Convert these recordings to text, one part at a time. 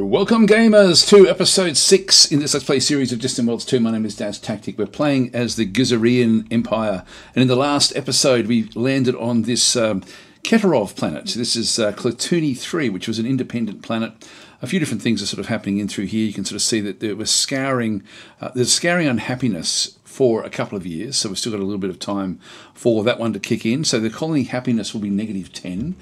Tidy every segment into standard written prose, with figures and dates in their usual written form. Welcome gamers to episode 6 in this Let's Play series of Distant Worlds 2. My name is Daz Tactic. We're playing as the Gizurean Empire, and in the last episode we landed on this Keterov planet. This is Klatuni 3, which was an independent planet. A few different things are sort of happening in through here. You can sort of see that there was scouring, there's scouring unhappiness for a couple of years, so we've still got a little bit of time for that one to kick in. So the colony happiness will be -10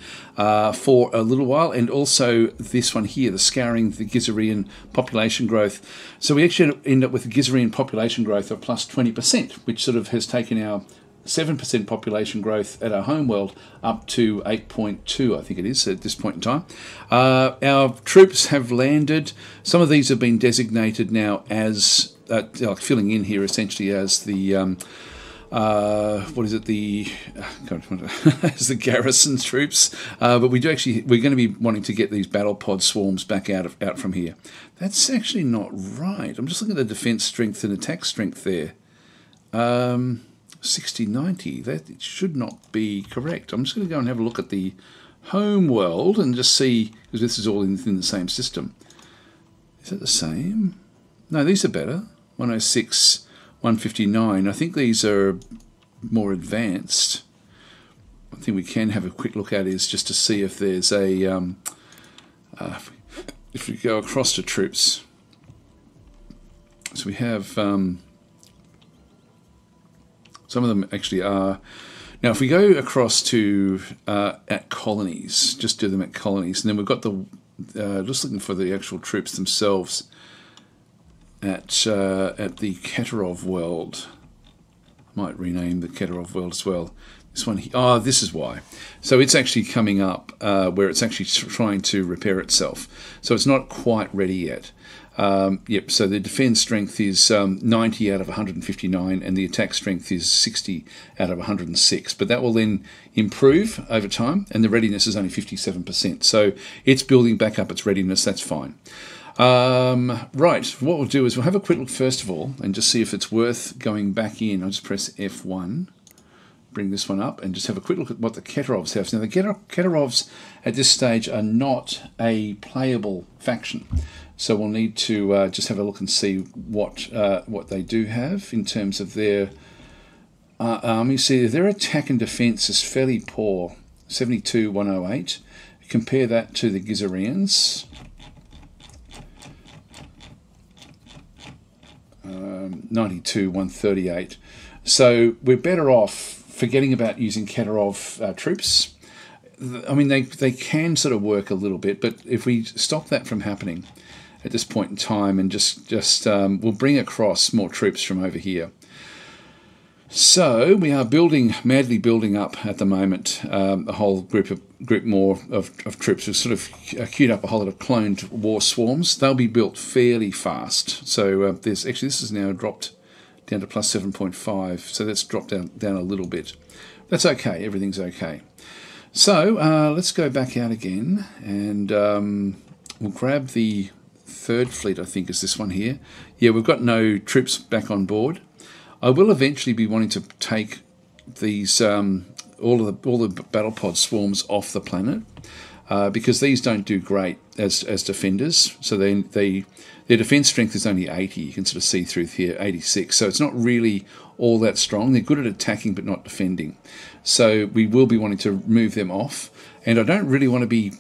for a little while, and also this one here, the scouring, the Gizurean population growth. So we actually end up with a Gizurean population growth of +20%, which sort of has taken our 7% population growth at our homeworld up to 8.2, I think it is, at this point in time. Our troops have landed. Some of these have been designated now as, filling in here essentially as the, as the garrison troops. But we do actually, we're going to be wanting to get these battle pod swarms back out from here. That's actually not right. I'm just looking at the defense strength and attack strength there. 60-90, that should not be correct. I'm just going to go and have a look at the home world and just see, because this is all in the same system. Is that the same? No, these are better. 106, 159. I think these are more advanced. One thing we can have a quick look at is just to see if there's a, if we go across to troops. So we have... some of them actually are. Now, if we go across to at colonies, just do them at colonies, and then we've got the, just looking for the actual troops themselves at the Keterov world. I might rename the Keterov world as well. This one here, oh, this is why. So it's actually coming up where it's actually trying to repair itself. So it's not quite ready yet. Yep, so the defense strength is 90 out of 159, and the attack strength is 60 out of 106. But that will then improve over time, and the readiness is only 57%. So it's building back up its readiness, that's fine. Right, what we'll do is we'll have a quick look first of all, and just see if it's worth going back in. I'll just press F1, bring this one up, and just have a quick look at what the Keterovs have. Now, the Keterovs at this stage are not a playable faction. So we'll need to just have a look and see what they do have in terms of their army. See, their attack and defense is fairly poor, 72, 108. Compare that to the Gizureans. Um, 92, 138. So we're better off forgetting about using Keterov troops. I mean, they can sort of work a little bit, but if we stop that from happening at this point in time, and just we'll bring across more troops from over here. So we are building, madly building up at the moment, a whole group more of troops. We've sort of queued up a whole lot of cloned war swarms. They'll be built fairly fast. So there's actually, this is now dropped down to +7.5. So that's dropped down a little bit. That's okay. Everything's okay. So let's go back out again, and we'll grab the third fleet, I think, is this one here. Yeah, we've got no troops back on board. I will eventually be wanting to take these all the battle pod swarms off the planet because these don't do great as defenders. So their defense strength is only 80. You can sort of see through here, 86. So it's not really all that strong. They're good at attacking but not defending. So we will be wanting to move them off, and I don't really want to be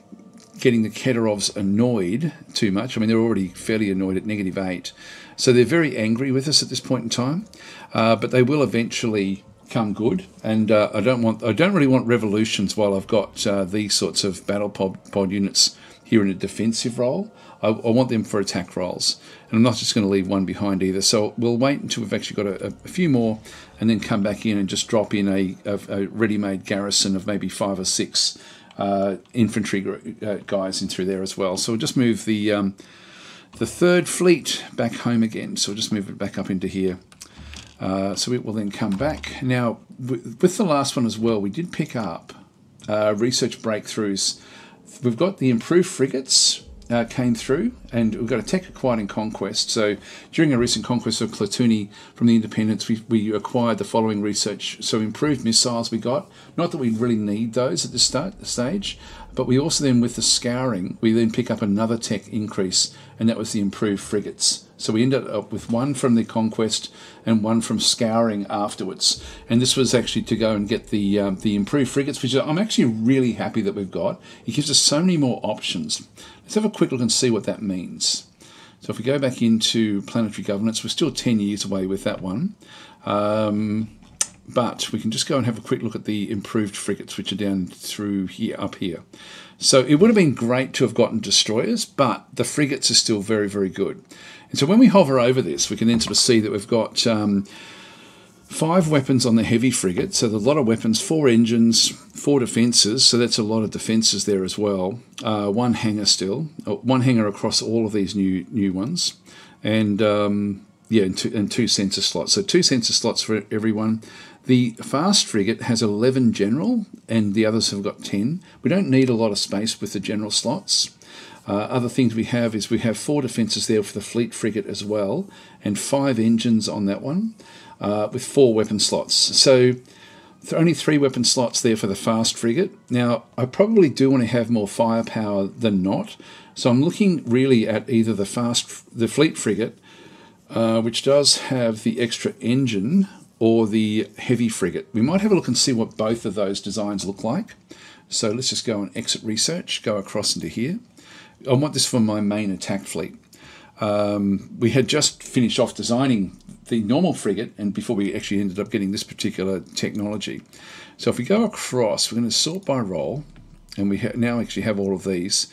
getting the Keterovs annoyed too much. I mean, they're already fairly annoyed at -8. So they're very angry with us at this point in time, but they will eventually come good. And I don't really want revolutions while I've got these sorts of battle pod units here in a defensive role. I want them for attack roles. And I'm not just going to leave one behind either. So we'll wait until we've actually got a few more, and then come back in and just drop in a ready-made garrison of maybe 5 or 6 infantry guys in through there as well. So we'll just move the third fleet back home again. So we'll just move it back up into here. So it will then come back. Now, with the last one as well, we did pick up research breakthroughs. We've got the improved frigates, came through, and we've got attack, acquired, and conquest. So during a recent conquest of Klaatuni from the Independence, we acquired the following research. So improved missiles we got, not that we really need those at this stage, but we also then, with the scouring, we then pick up another tech increase, and that was the improved frigates. So we ended up with one from the conquest and one from scouring afterwards. And this was actually to go and get the improved frigates, which I'm actually really happy that we've got. It gives us so many more options. Let's have a quick look and see what that means. So if we go back into planetary governance, we're still 10 years away with that one. But we can just go and have a quick look at the improved frigates, which are down through here, up here. So it would have been great to have gotten destroyers, but the frigates are still very, very good. And so when we hover over this, we can then sort of see that we've got 5 weapons on the heavy frigate. So there's a lot of weapons, 4 engines, 4 defences. So that's a lot of defences there as well. 1 hangar still, 1 hangar across all of these new ones. And and two sensor slots. So 2 sensor slots for everyone. The fast frigate has 11 general, and the others have got 10. We don't need a lot of space with the general slots. Other things we have is we have 4 defences there for the fleet frigate as well, and 5 engines on that one, with 4 weapon slots. So only 3 weapon slots there for the fast frigate. Now, I probably do want to have more firepower than not, so I'm looking really at either the fleet frigate, which does have the extra engine, or the heavy frigate. We might have a look and see what both of those designs look like. So let's just go and exit research, go across into here. I want this for my main attack fleet. We had just finished off designing the normal frigate, and before we actually ended up getting this particular technology. So if we go across, we're going to sort by role, and we now actually have all of these.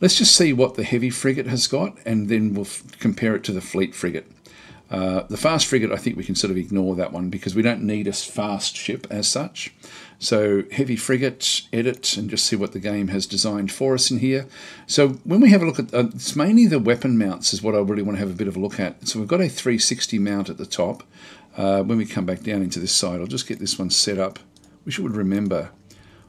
Let's just see what the heavy frigate has got, and then we'll compare it to the fleet frigate. The fast frigate, I think we can sort of ignore that one because we don't need a fast ship as such. So heavy frigate, edit, and just see what the game has designed for us in here. So when we have a look at, it's mainly the weapon mounts is what I really want to have a bit of a look at. So we've got a 360 mount at the top. When we come back down into this side, I'll just get this one set up. Wish I would remember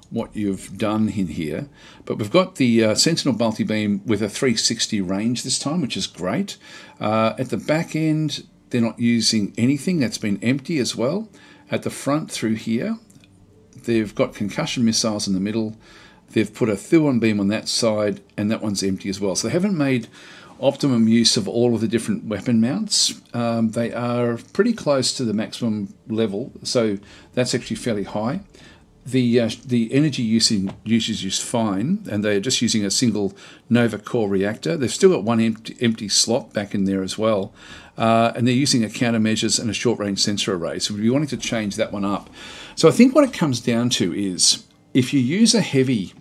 what you've done in here, but we've got the Sentinel multi-beam with a 360 range this time, which is great. At the back end, they're not using anything, that's been empty as well. At the front through here, they've got concussion missiles in the middle. They've put a Thuon beam on that side, and that one's empty as well. So they haven't made optimum use of all of the different weapon mounts. They are pretty close to the maximum level, so that's actually fairly high. The energy usage is fine, and they're just using a single Nova core reactor. They've still got one empty slot back in there as well, and they're using a countermeasures and a short-range sensor array, so we'll be wanting to change that one up. So I think what it comes down to is if you use a heavy,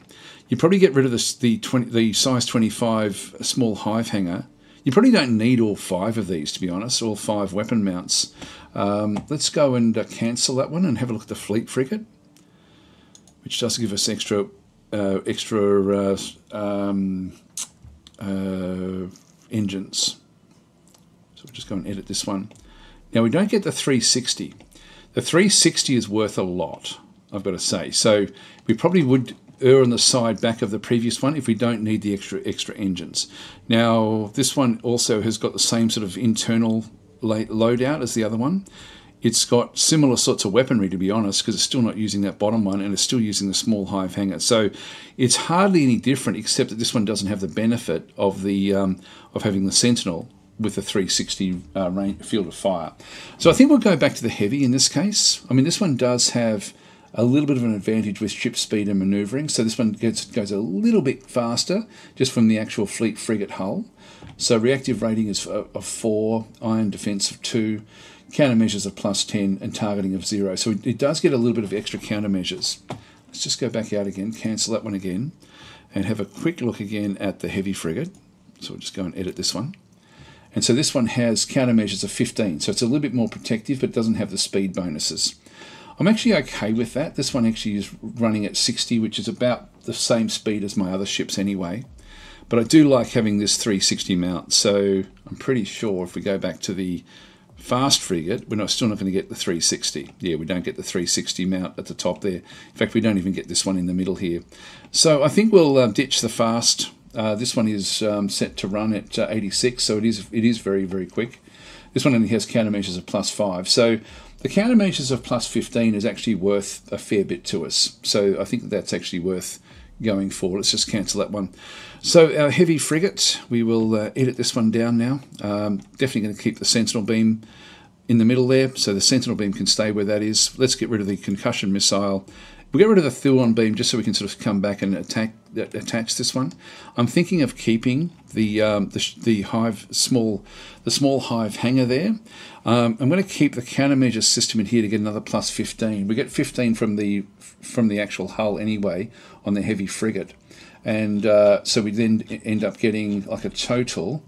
you probably get rid of the size 25 small hive hanger. You probably don't need all 5 of these, to be honest, all 5 weapon mounts. Let's go and cancel that one and have a look at the fleet frigate, which does give us extra engines. So we'll just go and edit this one. Now we don't get the 360. The 360 is worth a lot, I've got to say. So we probably would err on the side back of the previous one if we don't need the extra engines. Now this one also has got the same sort of internal loadout as the other one. It's got similar sorts of weaponry, to be honest, because it's still not using that bottom one, and it's still using the small hive hanger. So it's hardly any different, except that this one doesn't have the benefit of the of having the Sentinel with the 360 field of fire. So I think we'll go back to the heavy in this case. I mean, this one does have a little bit of an advantage with ship speed and manoeuvring. So this one goes a little bit faster just from the actual fleet frigate hull. So reactive rating is of 4, iron defense of 2. Countermeasures of +10 and targeting of 0. So it does get a little bit of extra countermeasures. Let's just go back out again, cancel that one again, and have a quick look again at the heavy frigate. So we'll just go and edit this one. And so this one has countermeasures of 15. So it's a little bit more protective, but doesn't have the speed bonuses. I'm actually okay with that. This one actually is running at 60, which is about the same speed as my other ships anyway. But I do like having this 360 mount. So I'm pretty sure if we go back to the fast frigate, we're still not going to get the 360. Yeah, we don't get the 360 mount at the top there. In fact, we don't even get this one in the middle here. So I think we'll ditch the fast This one is set to run at 86, so it is very, very quick. This one only has countermeasures of +5, so the countermeasures of +15 is actually worth a fair bit to us. So I think that's actually worth going for. Let's just cancel that one. So our heavy frigate, we will edit this one down now. Definitely going to keep the sentinel beam in the middle there, so the sentinel beam can stay where that is. Let's get rid of the concussion missile. We'll get rid of the Thulon beam just so we can sort of come back and attach this one. I'm thinking of keeping the small hive hangar there. I'm going to keep the countermeasure system in here to get another +15. We get 15 from the actual hull anyway on the heavy frigate, and so we then end up getting like a total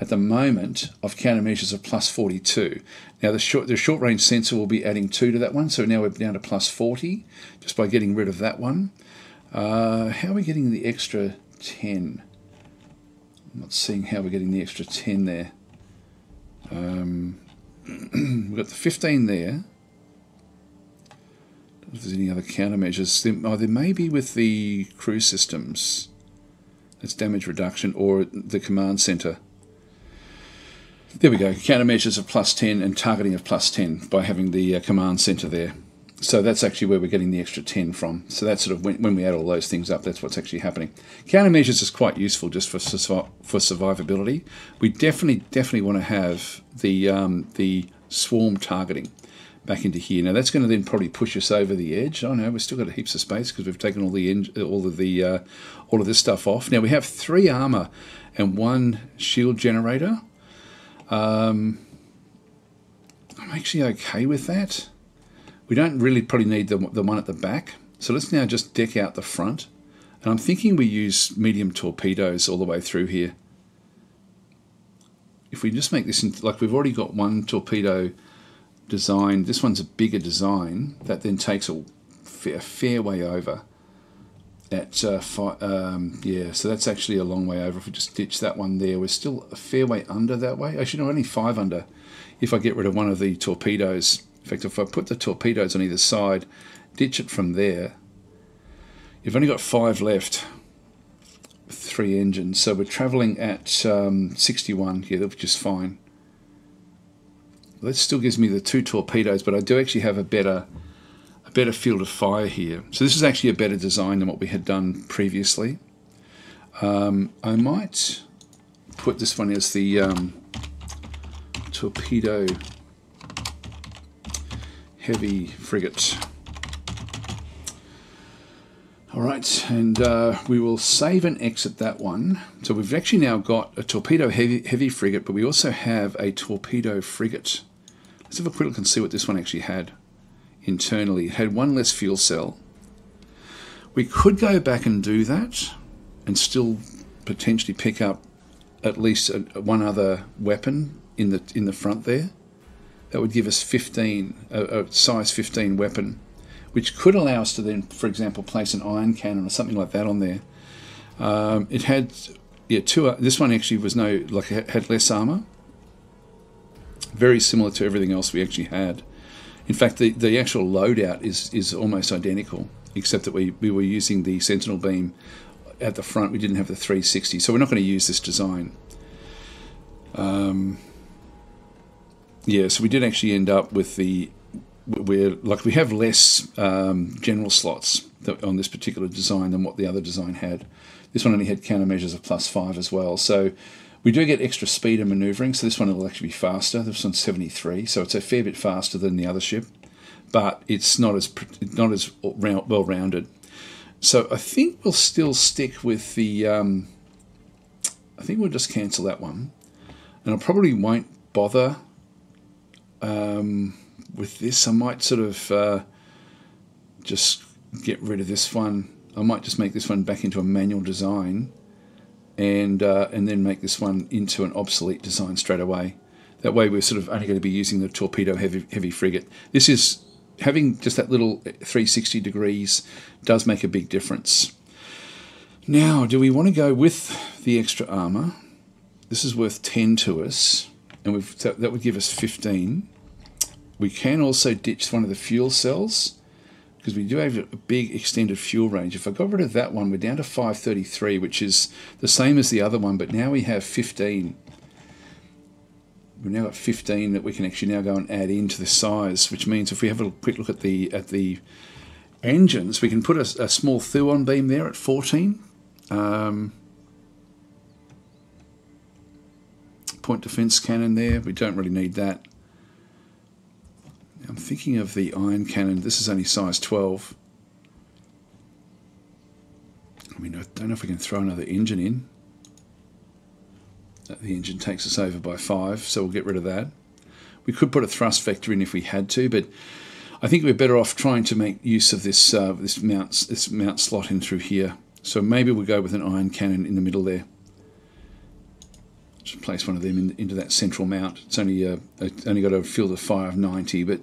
at the moment of countermeasures of +42. Now the short range sensor will be adding 2 to that one, so now we're down to +40 just by getting rid of that one. How are we getting the extra 10? I'm not seeing how we're getting the extra 10 there. We've got the 15 there. I don't know if there's any other countermeasures. There may be with the crew systems. That's damage reduction or the command center. There we go, countermeasures of +10 and targeting of +10 by having the command center there. So that's actually where we're getting the extra 10 from. So that's sort of when we add all those things up, that's what's actually happening. Countermeasures is quite useful just for survivability. We definitely want to have the swarm targeting back into here. Now that's going to then probably push us over the edge. Oh no, we've still got heaps of space because we've taken all of this stuff off. Now we have 3 armor and 1 shield generator. I'm actually okay with that. We don't really probably need the one at the back. So let's now just deck out the front. And I'm thinking we use medium torpedoes all the way through here. If we just make this, like we've already got one torpedo design. This one's a bigger design. That then takes a fair way over. Yeah, so that's actually a long way over. If we just ditch that one there, we're still a fair way under that way. Actually, no, only 5 under if I get rid of one of the torpedoes. In fact, if I put the torpedoes on either side, ditch it from there, you've only got 5 left, 3 engines. So we're travelling at 61 here, yeah, which is fine. Well, that still gives me the 2 torpedoes, but I do actually have a better field of fire here. So this is actually a better design than what we had done previously. I might put this one as the torpedo heavy frigate. All right, and we will save and exit that one. So we've actually now got a torpedo heavy frigate, but we also have a torpedo frigate. Let's have a quick look and see what this one actually had. Internally, it had 1 less fuel cell. We could go back and do that and still potentially pick up at least one other weapon in the front there. That would give us 15, a size 15 weapon, which could allow us to then, for example, place an iron cannon or something like that on there. It had, yeah, 2. This one actually was no, like, had less armor. Very similar to everything else we actually had. In fact, the actual loadout is almost identical, except that we were using the Sentinel beam at the front. We didn't have the 360, so we're not going to use this design. Yeah, so we did actually end up with we have less general slots on this particular design than what the other design had. This one only had countermeasures of +5 as well, so. We do get extra speed and manoeuvring, so this one will actually be faster. This one's 73, so it's a fair bit faster than the other ship, but it's not as well-rounded. So I think we'll still stick with the. I think we'll just cancel that one, and I probably won't bother with this. I might sort of just get rid of this one. I might just make this one back into a manual design. And then make this one into an obsolete design straight away. That way we're sort of only going to be using the torpedo heavy frigate. This is, having just that little 360 degrees does make a big difference. Now, do we want to go with the extra armor? This is worth 10 to us, and that would give us 15. We can also ditch one of the fuel cells, because we do have a big extended fuel range. If I got rid of that one, we're down to 533, which is the same as the other one, but now we have 15. We've now got 15 that we can actually now go and add into the size, which means if we have a quick look at the engines, we can put a small Thuon beam there at 14. Point defense cannon there, we don't really need that. I'm thinking of the iron cannon. This is only size 12. I mean, I don't know if we can throw another engine in. The engine takes us over by 5, so we'll get rid of that. We could put a thrust vector in if we had to, but I think we're better off trying to make use of this mount slot in through here. So maybe we'll go with an iron cannon in the middle there. Just place one of them into that central mount. It's only got a field of fire of 90, but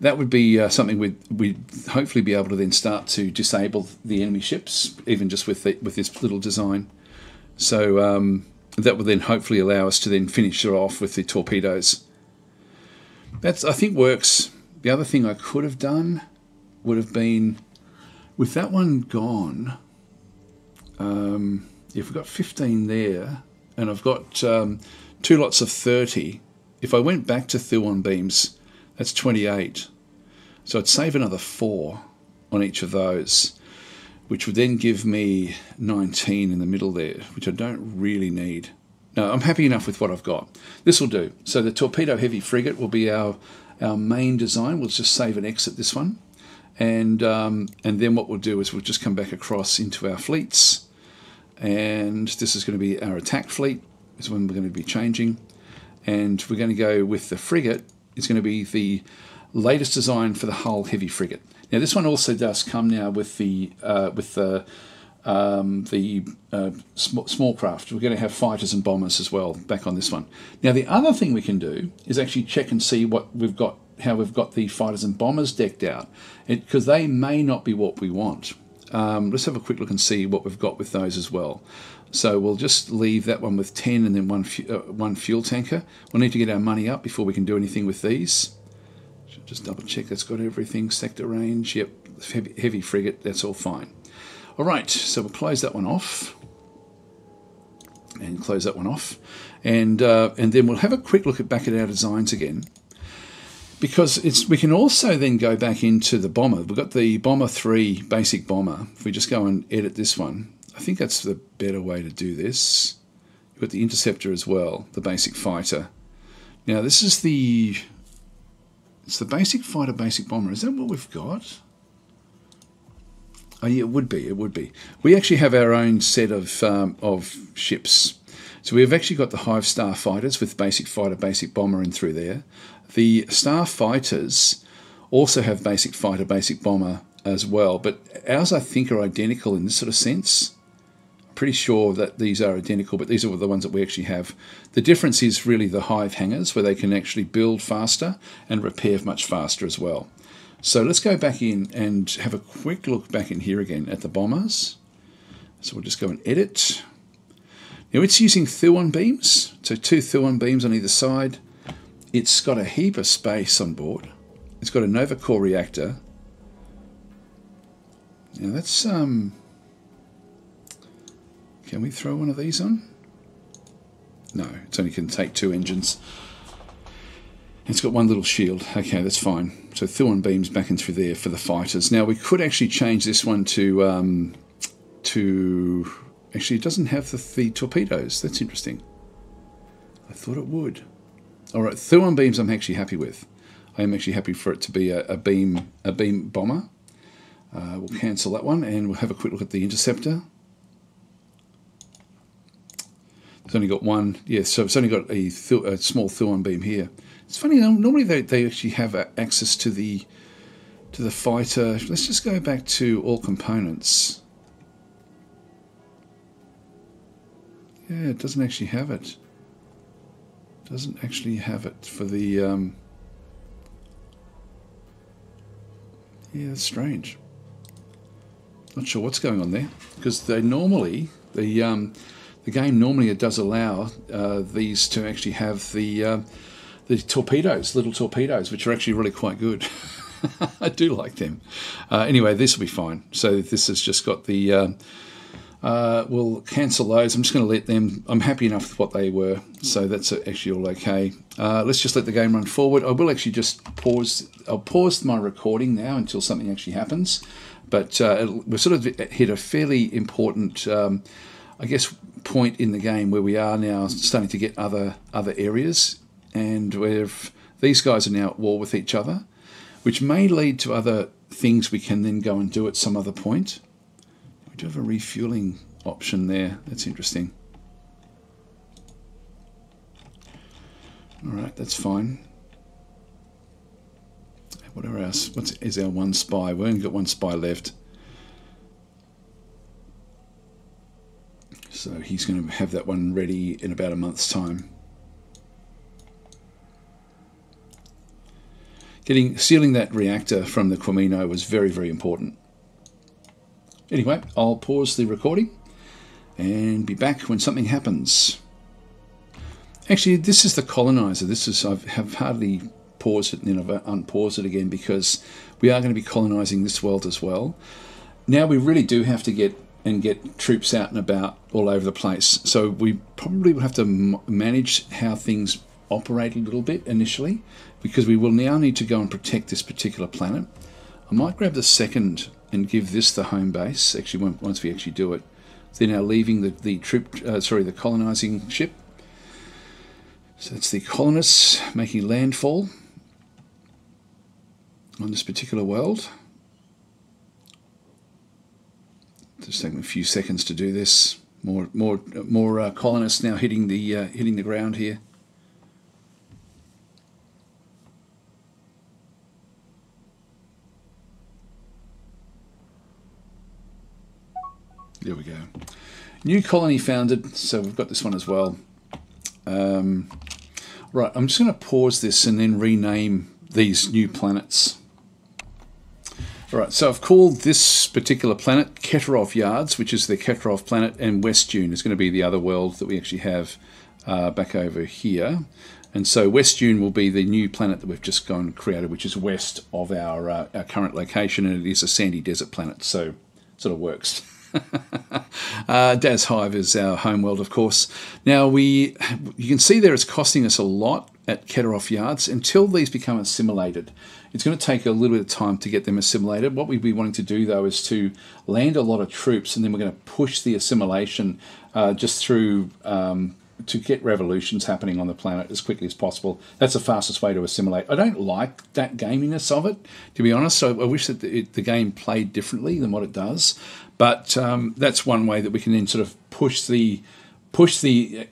that would be something we'd hopefully be able to then start to disable the enemy ships, even just with this little design. So that would then hopefully allow us to then finish it off with the torpedoes. That's, I think, works. The other thing I could have done would have been, with that one gone, if we've got 15 there, and I've got 2 lots of 30, if I went back to Thuon beams, that's 28. So I'd save another 4 on each of those, which would then give me 19 in the middle there, which I don't really need. No, I'm happy enough with what I've got. This will do. So the torpedo heavy frigate will be our main design. We'll just save and exit this one. And then what we'll do is we'll just come back across into our fleets. And this is going to be our attack fleet, is when we're going to be changing. And we're going to go with the frigate. It's going to be the latest design for the hull heavy frigate. Now this one also does come now with the small craft. We're going to have fighters and bombers as well back on this one. Now the other thing we can do is actually check and see what we've got, how we've got the fighters and bombers decked out, because they may not be what we want. Let's have a quick look and see what we've got with those as well. So we'll just leave that one with 10 and then one fuel tanker. We'll need to get our money up before we can do anything with these. Just double check that's got everything. Sector range, yep, heavy frigate, that's all fine. All right, so we'll close that one off. And close that one off. And then we'll have a quick look back at our designs again. Because we can also then go back into the bomber. We've got the Bomber 3 basic bomber. If we just go and edit this one, I think that's the better way to do this. You've got the Interceptor as well, the basic fighter. Now this is the... It's the basic fighter, basic bomber. Is that what we've got? Oh yeah, it would be, it would be. We actually have our own set of ships. So we've actually got the Hive Starfighters with basic fighter, basic bomber in through there. The Starfighters also have basic fighter, basic bomber as well, but ours I think are identical in this sort of sense. I'm pretty sure that these are identical, but these are the ones that we actually have. The difference is really the Hive hangars, where they can actually build faster and repair much faster as well. So let's go back in and have a quick look back in here again at the bombers. So we'll just go and edit. Now it's using Thuon beams, so 2 Thuon beams on either side. It's got a heap of space on board. It's got a Nova Core reactor. Now that's can we throw one of these on? No, it's only can take 2 engines. It's got one little shield. Okay, that's fine. So Thuon beams back in through there for the fighters. Now we could actually change this one to actually it doesn't have the torpedoes. That's interesting. I thought it would. All right, Thuon beams I'm actually happy with. I am actually happy for it to be a beam bomber. We'll cancel that one and we'll have a quick look at the Interceptor. It's only got one. Yeah, so it's only got a small Thuon beam here. It's funny, normally they actually have access to the fighter. Let's just go back to all components. Yeah, it doesn't actually have it. Doesn't actually have it for the yeah, that's strange. Not sure what's going on there, because they normally the game normally it does allow these to actually have the torpedoes, little torpedoes, which are actually really quite good. I do like them. Anyway, this will be fine. So this has just got the... we'll cancel those. I'm just going to let them... I'm happy enough with what they were, so that's actually all okay. Let's just let the game run forward. I will actually just pause... I'll pause my recording now until something actually happens. But we've sort of hit a fairly important, I guess, point in the game where we are now starting to get other areas. And we've... These guys are now at war with each other, which may lead to other things we can then go and do at some other point. We do have a refueling option there. That's interesting. All right, that's fine. Whatever else? What is our one spy? We've only got one spy left. So he's going to have that one ready in about a month's time. Sealing that reactor from the Kuomino was very, very important. Anyway, I'll pause the recording and be back when something happens. Actually, this is the colonizer. This is, I have hardly paused it and then I've unpaused it again because we are going to be colonizing this world as well. Now we really do have to get troops out and about all over the place. So we probably will have to manage how things operate a little bit initially, because we will now need to go and protect this particular planet. I might grab the second and give this the home base. Actually, once we actually do it, they're now leaving the colonizing ship. So that's the colonists making landfall on this particular world. Just taking a few seconds to do this. More colonists now hitting the ground here. There we go. New colony founded, so we've got this one as well. Right, I'm just going to pause this and then rename these new planets. All right, so I've called this particular planet Keterov Yards, which is the Keterov planet, and West Dune is going to be the other world that we actually have back over here. And so West Dune will be the new planet that we've just gone and created, which is west of our current location, and it is a sandy desert planet, so it sort of works. Daz Hive is our homeworld, of course. Now you can see there it's costing us a lot at Keterov Yards. Until these become assimilated, it's going to take a little bit of time to get them assimilated. What we'd be wanting to do though is to land a lot of troops, and then we're going to push the assimilation just through to get revolutions happening on the planet as quickly as possible. That's the fastest way to assimilate. I don't like that gaminess of it, to be honest. So I wish that the game played differently than what it does. But that's one way that we can then sort of push the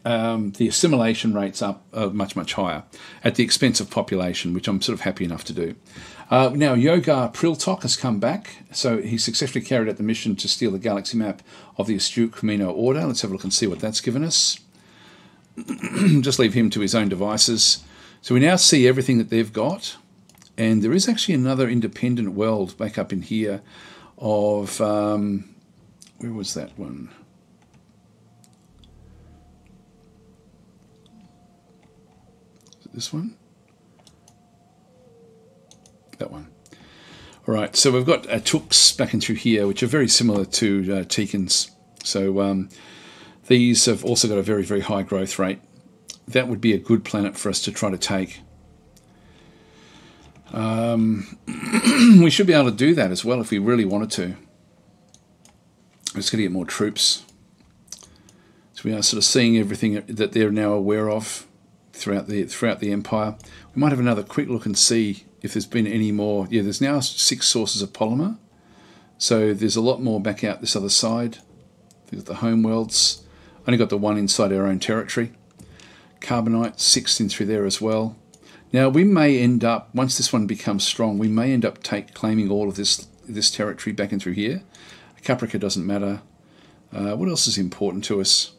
assimilation rates up much higher at the expense of population, which I'm sort of happy enough to do. Now Yogar Priltok has come back, so he successfully carried out the mission to steal the galaxy map of the astute Camino order. Let's have a look and see what that's given us. Just leave him to his own devices. So we now see everything that they've got, and there is actually another independent world back up in here of where was that one? Is it this one? That one. All right, so we've got Tooks back in through here, which are very similar to Teekans. So these have also got a very, very high growth rate. That would be a good planet for us to try to take. We should be able to do that as well if we really wanted to. I'm just going to get more troops. So we are sort of seeing everything that they're now aware of throughout the empire. We might have another quick look and see if there's been any more. Yeah, there's now 6 sources of polymer. So there's a lot more back out this other side. There's the homeworlds. Only got the one inside our own territory. Carbonite, 6th in through there as well. Now we may end up, once this one becomes strong, we may end up claiming all of this territory back in through here. Caprica doesn't matter. What else is important to us?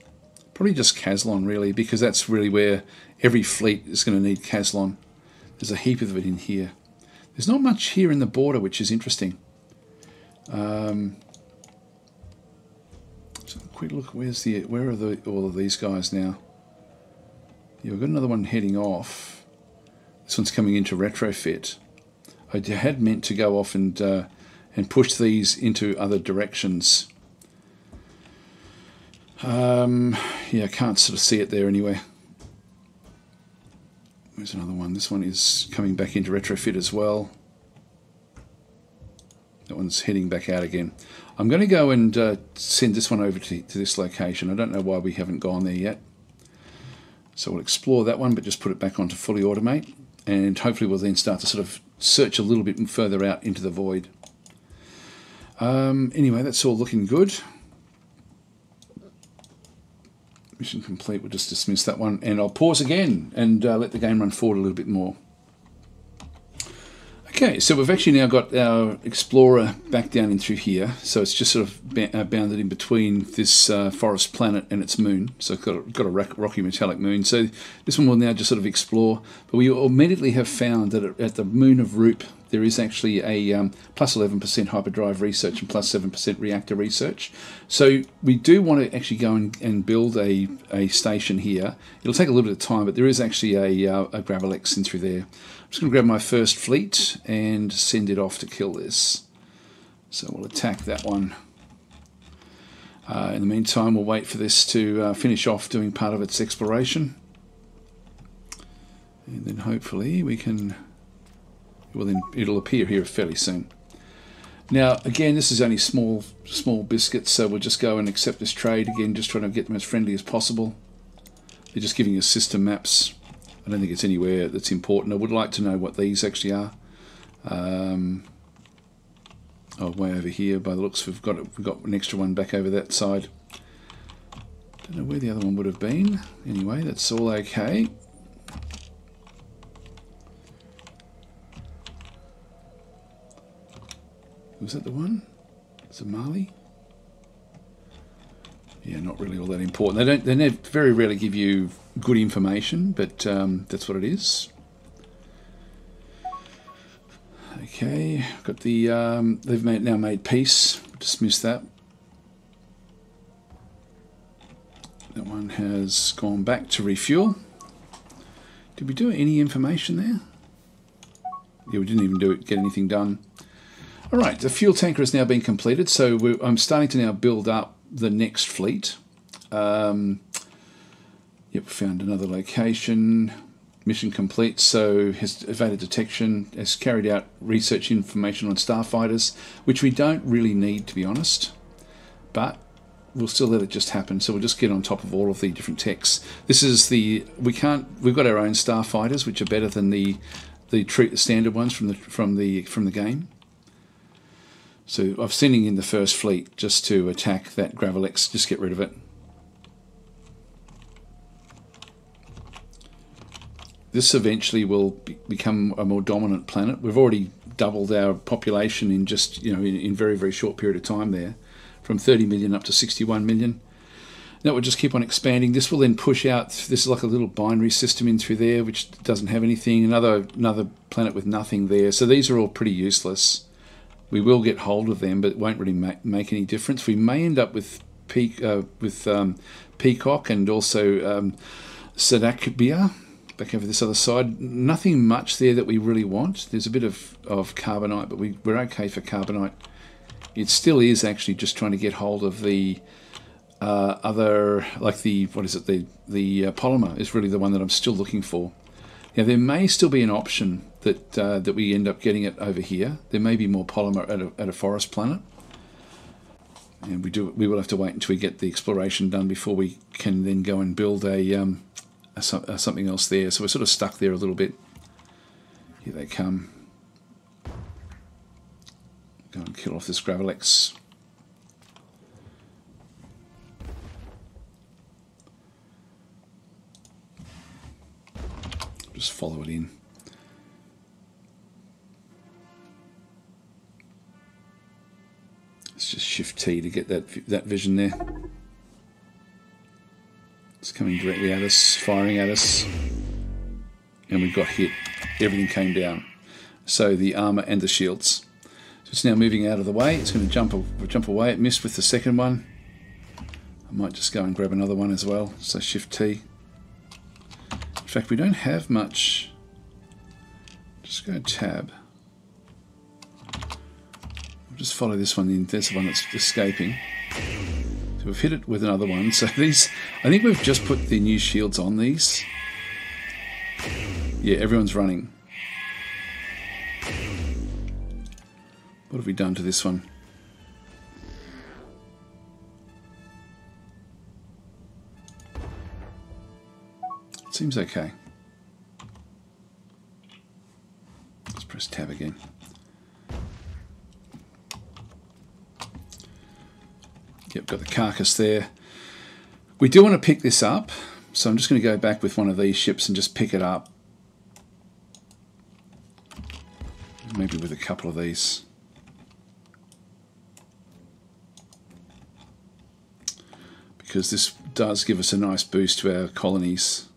Probably just Caslon really, because that's really where every fleet is going to need Caslon. There's a heap of it in here. There's not much here in the border, which is interesting. Quick look, where are all of these guys now? Yeah, we've got another one heading off. This one's coming into retrofit. I I had meant to go off and push these into other directions. Yeah, I can't sort of see it there anyway. Where's another one? This one is coming back into retrofit as well. That one's heading back out again. I'm going to go and send this one over to this location. I don't know why we haven't gone there yet. So we'll explore that one, but just put it back on to fully automate. And hopefully we'll then start to sort of search a little bit further out into the void. Anyway, that's all looking good. Mission complete. We'll just dismiss that one. And I'll pause again and let the game run forward a little bit more. Okay, so we've actually now got our explorer back down in through here. So it's just sort of bounded in between this forest planet and its moon. So it's got a rocky metallic moon. So this one will now just sort of explore. But we immediately have found that at the moon of Roop, there is actually a plus 11% hyperdrive research and plus 7% reactor research. So we do want to actually go and build a station here. It'll take a little bit of time, but there is actually a Gravelex in through there. I'm just going to grab my first fleet and send it off to kill this. So we'll attack that one. In the meantime, we'll wait for this to finish off doing part of its exploration. And then hopefully we can... Well, then it'll appear here fairly soon. Now, again, this is only small biscuits, so we'll just go and accept this trade. Again, just trying to get them as friendly as possible. They're just giving us system maps. I don't think it's anywhere that's important. I would like to know what these actually are. Oh, way over here. By the looks, we've got an extra one back over that side. Don't know where the other one would have been. Anyway, that's all okay. Was that the one? Somali? Yeah, not really all that important. They very rarely give you good information, but that's what it is. Okay, got the. They've now made peace. Dismiss that. That one has gone back to refuel. Did we do any information there? Yeah, we didn't even get anything done. All right, the fuel tanker has now been completed, so I'm starting to now build up the next fleet. Yep, found another location. Mission complete, so has evaded detection, has carried out research information on starfighters, which we don't really need, to be honest, but we'll still let it just happen. So we'll just get on top of all of the different techs. This is the, we've got our own starfighters, which are better than the standard ones from the game. So I'm sending in the first fleet just to attack that Gravelex, just get rid of it. This eventually will become a more dominant planet. We've already doubled our population in just, you know, in very, very short period of time there, from 30 million up to 61 million. That will just keep on expanding. This will then push out, this is like a little binary system in through there, which doesn't have anything, another planet with nothing there. So these are all pretty useless. We will get hold of them, but it won't really make any difference. We may end up with Peacock and also Sadakbia back over this other side. Nothing much there that we really want. There's a bit of carbonite, but we're okay for carbonite. It still is actually just trying to get hold of the other, like the, what is it, the polymer is really the one that I'm still looking for. Now, there may still be an option that we end up getting it over here. There may be more polymer at a forest planet. And we will have to wait until we get the exploration done before we can then go and build a something else there. So we're sort of stuck there a little bit. Here they come. Go and kill off this Gravelex. Just follow it in. Let's just shift T to get that vision there. It's coming directly at us, firing at us, and we got hit. Everything came down. So the armor and the shields. So it's now moving out of the way. It's going to jump away. It missed with the second one. I might just go and grab another one as well. So shift T. In fact, we don't have much. Just go tab. We'll just follow this one in. That's the one that's escaping. So we've hit it with another one. So these, I think we've just put the new shields on these. Yeah, everyone's running. What have we done to this one? It seems okay. Let's press tab again. Yep, got the carcass there. We do want to pick this up, so I'm just going to go back with one of these ships and just pick it up. Maybe with a couple of these. Because this does give us a nice boost to our colonies.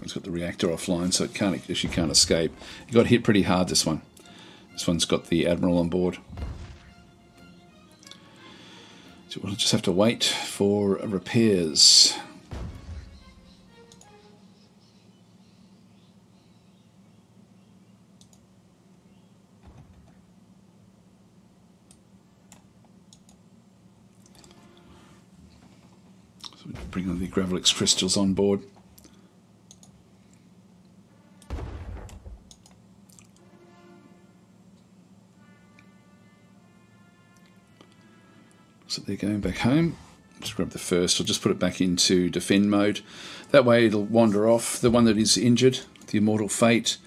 It's got the reactor offline, so it can't, she can't escape. It got hit pretty hard, this one. This one's got the Admiral on board. So we'll just have to wait for repairs. So we bring all the Gravelex crystals on board. They're going back home. Just grab the first. I'll just put it back into defend mode. That way it'll wander off. The one that is injured, the Immortal Fate,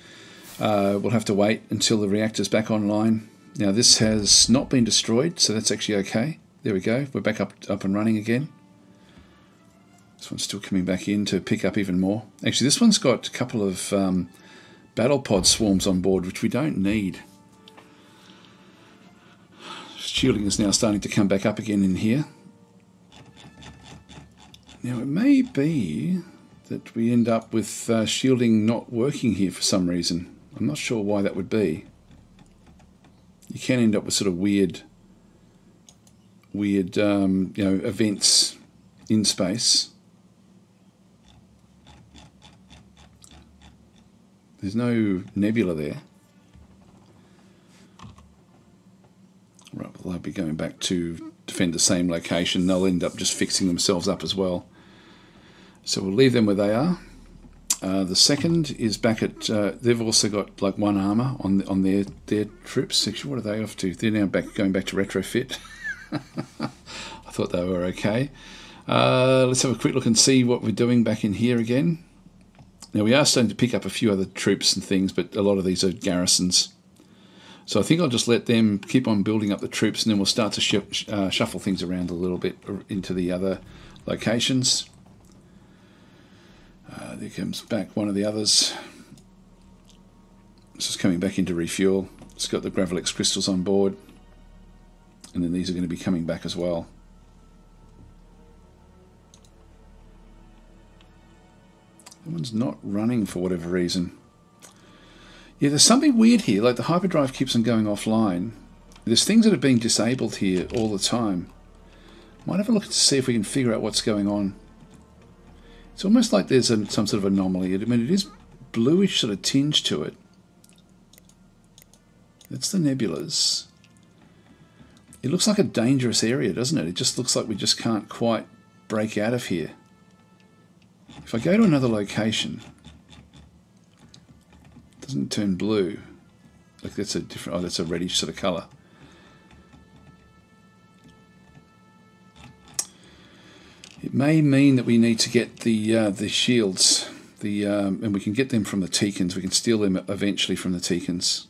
will have to wait until the reactor's back online. Now this has not been destroyed, so that's actually okay. There we go. We're back up and running again. This one's still coming back in to pick up even more. Actually, this one's got a couple of battle pod swarms on board, which we don't need. Shielding is now starting to come back up again in here. Now it may be that we end up with shielding not working here for some reason. I'm not sure why that would be. You can end up with sort of weird, you know, events in space. There's no nebula there. Right, well, they'll be going back to defend the same location. They'll end up just fixing themselves up as well. So we'll leave them where they are. The second is back at... they've also got like one armour on their troops. Actually, what are they off to? They're now going back to retrofit. I thought they were okay. Let's have a quick look and see what we're doing back in here again. Now, we are starting to pick up a few other troops and things, but a lot of these are garrisons. So I think I'll just let them keep on building up the troops, and then we'll start to shuffle things around a little bit into the other locations. There comes back one of the others. This is coming back into refuel. It's got the Gravelex crystals on board. And then these are going to be coming back as well. That one's not running for whatever reason. Yeah, there's something weird here, like the hyperdrive keeps on going offline. There's things that are being disabled here all the time. Might have a look to see if we can figure out what's going on. It's almost like there's some sort of anomaly. I mean, it is bluish sort of tinge to it. That's the nebulas. It looks like a dangerous area, doesn't it? It just looks like we just can't quite break out of here. If I go to another location... doesn't turn blue. Like that's a different, oh, that's a reddish sort of colour. It may mean that we need to get the shields, and we can get them from the Teekans. We can steal them eventually from the Teekans.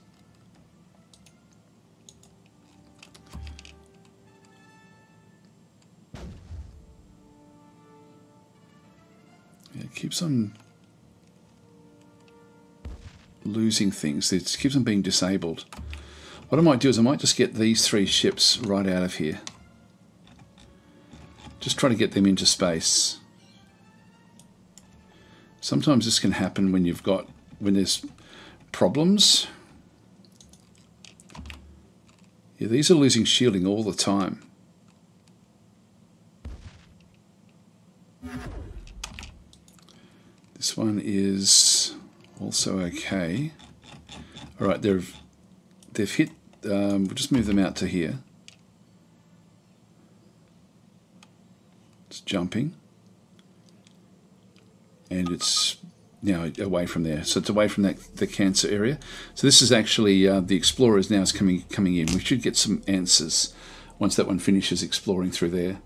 Yeah, it keeps on losing things. It keeps them being disabled. What I might do is I might just get these three ships right out of here. Just try to get them into space. Sometimes this can happen when you've got, when there's problems. Yeah, these are losing shielding all the time. This one is also okay. All right, they've hit. We'll just move them out to here. It's jumping, and it's now away from there. So it's away from the cancer area. So this is actually the explorers now is coming in. We should get some answers once that one finishes exploring through there.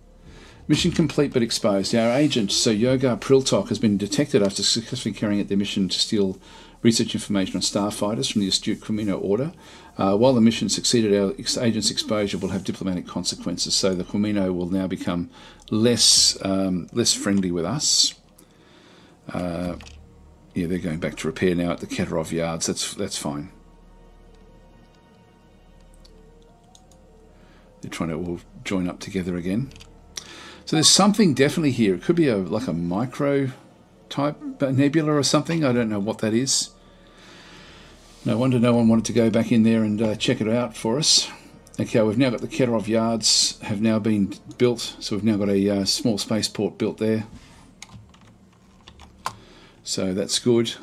Mission complete but exposed. Our agent, Sir Yogar Priltok, has been detected after successfully carrying out their mission to steal research information on starfighters from the astute Kuomino order. While the mission succeeded, our agent's exposure will have diplomatic consequences, so the Kuomino will now become less friendly with us. Yeah, they're going back to repair now at the Keterov Yards. That's fine. They're trying to all join up together again. So there's something definitely here. It could be like a micro type nebula or something. I don't know what that is. No wonder no one wanted to go back in there and check it out for us. Okay, we've now got the Keterov Yards have now been built. So we've now got a small spaceport built there. So that's good.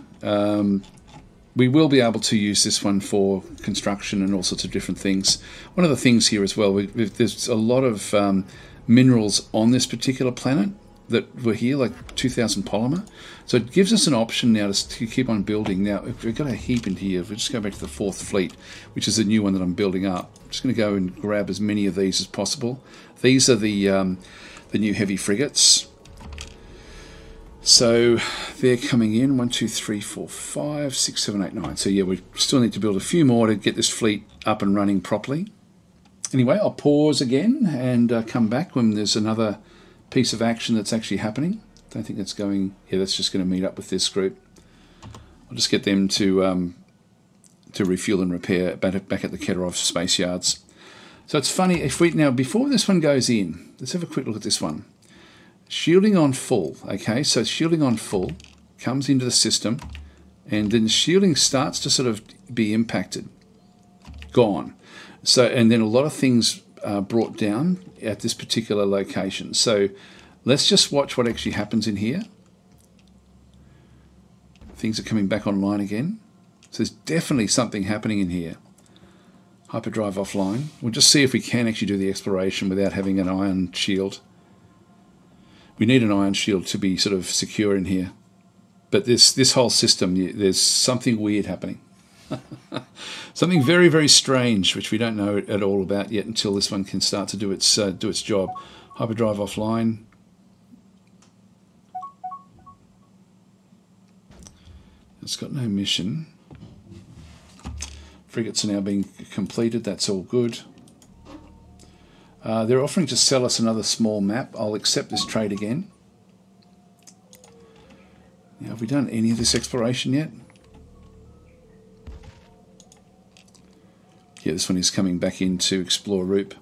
We will be able to use this one for construction and all sorts of different things. One of the things here as well, there's a lot of minerals on this particular planet that were here, like 2000 polymer. So it gives us an option now to keep on building. Now, if we've got a heap in here, if we just go back to the 4th Fleet, which is the new one that I'm building up. I'm just going to go and grab as many of these as possible. These are the new heavy frigates. So they're coming in, 1, 2, 3, 4, 5, 6, 7, 8, 9. So yeah, we still need to build a few more to get this fleet up and running properly. Anyway, I'll pause again and come back when there's another piece of action that's actually happening. Don't think that's going... Yeah, that's just going to meet up with this group. I'll just get them to refuel and repair back at the Keterov Space Yards. So it's funny, if we... Now, before this one goes in, let's have a quick look at this one. Shielding on full, okay? So shielding on full comes into the system, and then shielding starts to sort of be impacted. Gone. So, and then a lot of things are brought down at this particular location. So let's just watch what actually happens in here. Things are coming back online again. So there's definitely something happening in here. Hyperdrive offline. We'll just see if we can actually do the exploration without having an iron shield. We need an iron shield to be sort of secure in here. But this whole system, there's something weird happening. Something very, very strange, which we don't know at all about yet until this one can start to do its job. Hyperdrive offline. It's got no mission. Frigates are now being completed. That's all good. They're offering to sell us another small map. I'll accept this trade again. Now, have we done any of this exploration yet? Yeah, this one is coming back in to explore Roop.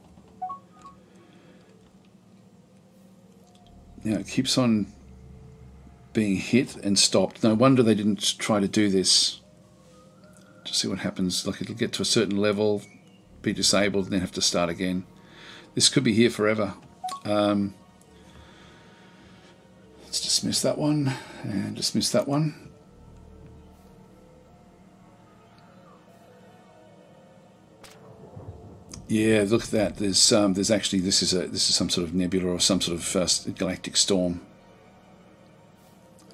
Now it keeps on being hit and stopped. No wonder they didn't try to do this. Just see what happens. Like it'll get to a certain level, be disabled, and then have to start again. This could be here forever. Let's dismiss that one and dismiss that one. Yeah, look at that. There's actually this is some sort of nebula or some sort of galactic storm,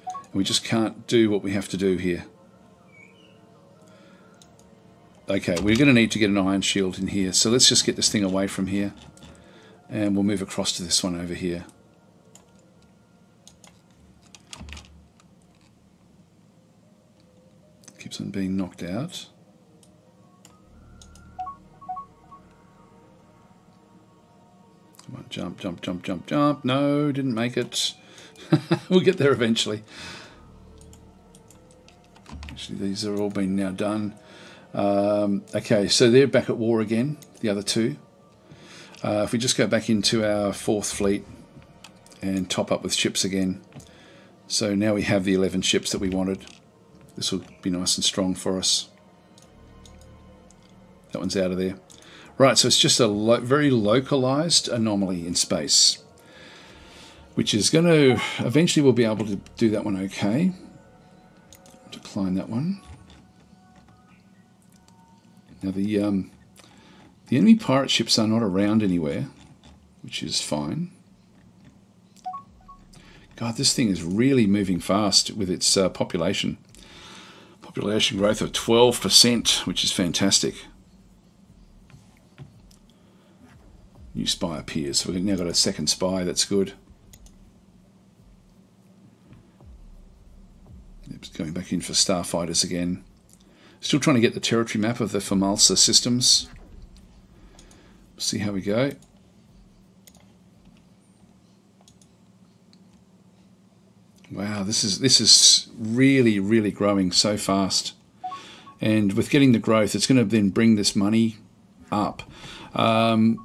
and we just can't do what we have to do here. Okay, we're going to need to get an iron shield in here, so let's just get this thing away from here, and we'll move across to this one over here. Keeps on being knocked out. Jump, jump, jump, jump, jump. No, didn't make it. We'll get there eventually. Actually, these are all been now done. Okay, so they're back at war again, the other two. If we just go back into our 4th Fleet and top up with ships again. So now we have the 11 ships that we wanted. This will be nice and strong for us. That one's out of there. Right, so it's just a very localized anomaly in space, which is going to, eventually we'll be able to do that one okay. decline that one. Now the enemy pirate ships are not around anywhere, which is fine. God, this thing is really moving fast with its population. Population growth of 12%, which is fantastic. New spy appears, so we've now got a second spy, that's good. It's going back in for starfighters again. Still trying to get the territory map of the Formalsa systems. See how we go. Wow, this is really, really growing so fast. And with getting the growth, it's going to then bring this money up.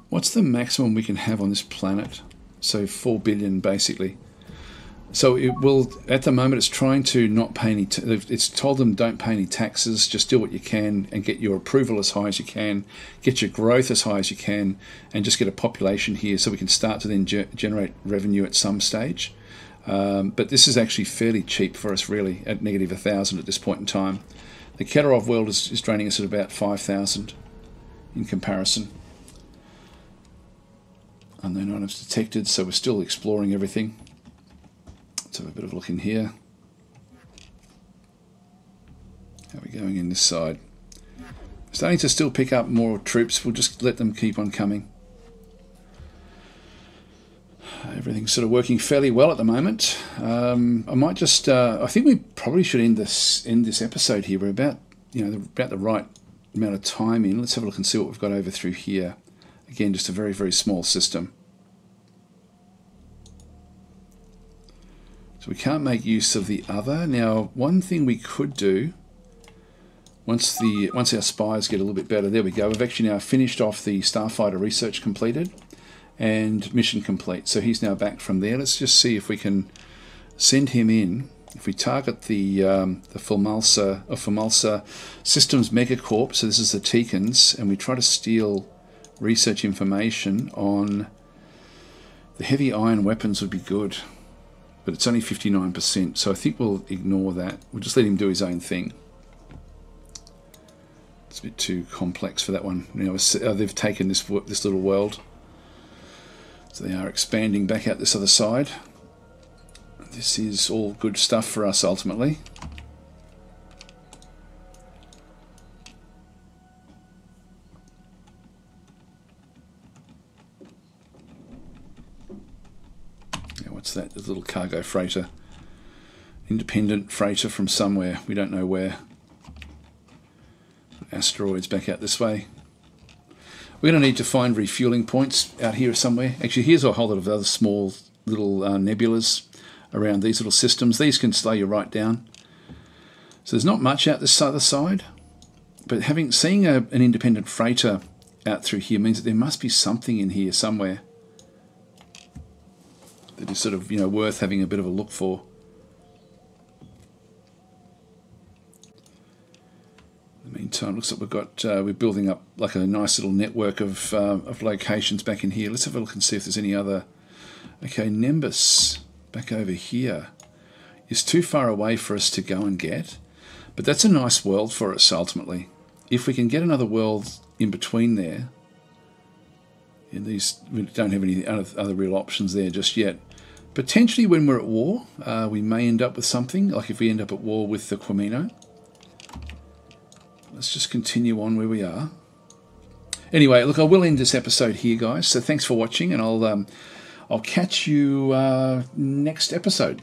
What's the maximum we can have on this planet? So 4 billion, basically. So it will, at the moment, it's trying to not pay any, it's told them don't pay any taxes, just do what you can and get your approval as high as you can, get your growth as high as you can, and just get a population here so we can start to then generate revenue at some stage. But this is actually fairly cheap for us, really, at negative 1,000 at this point in time. The Keterov world is draining us at about 5,000 in comparison. Unknown items detected, so we're still exploring everything. Let's have a bit of a look in here. How are we going in this side? Starting to still pick up more troops. We'll just let them keep on coming. Everything's sort of working fairly well at the moment. I might just, I think we probably should end this episode here. We're about, you know, about the right amount of time in. Let's have a look and see what we've got over through here. Again, just a very, very small system. So we can't make use of the other. Now, one thing we could do, once our spies get a little bit better, there we go. We've actually now finished off the Starfighter research completed. And mission complete. So he's now back from there. Let's just see if we can send him in. If we target the Formalsa Systems Megacorp, so this is the Teekans, and we try to steal research information on the heavy iron weapons would be good. But it's only 59%, so I think we'll ignore that. We'll just let him do his own thing. It's a bit too complex for that one. You know, they've taken this little world. So they are expanding back out this other side. This is all good stuff for us ultimately. Yeah, what's that? This little cargo freighter. Independent freighter from somewhere. We don't know where. Asteroids back out this way. We're going to need to find refueling points out here somewhere. Actually, here's a whole lot of other small little nebulas around these little systems. These can slow you right down. So there's not much out this other side, but seeing an independent freighter out through here means that there must be something in here somewhere that is sort of, you know, worth having a bit of a look for. In the meantime, looks like we've got we're building up like a nice little network of locations back in here. Let's have a look and see if there's any other. Okay, Nimbus back over here is too far away for us to go and get, but that's a nice world for us ultimately. If we can get another world in between there, and these we don't have any other real options there just yet. Potentially, when we're at war, we may end up with something like if we end up at war with the Kuomino. Let's just continue on where we are. Anyway, look, I will end this episode here, guys. So thanks for watching, and I'll catch you next episode.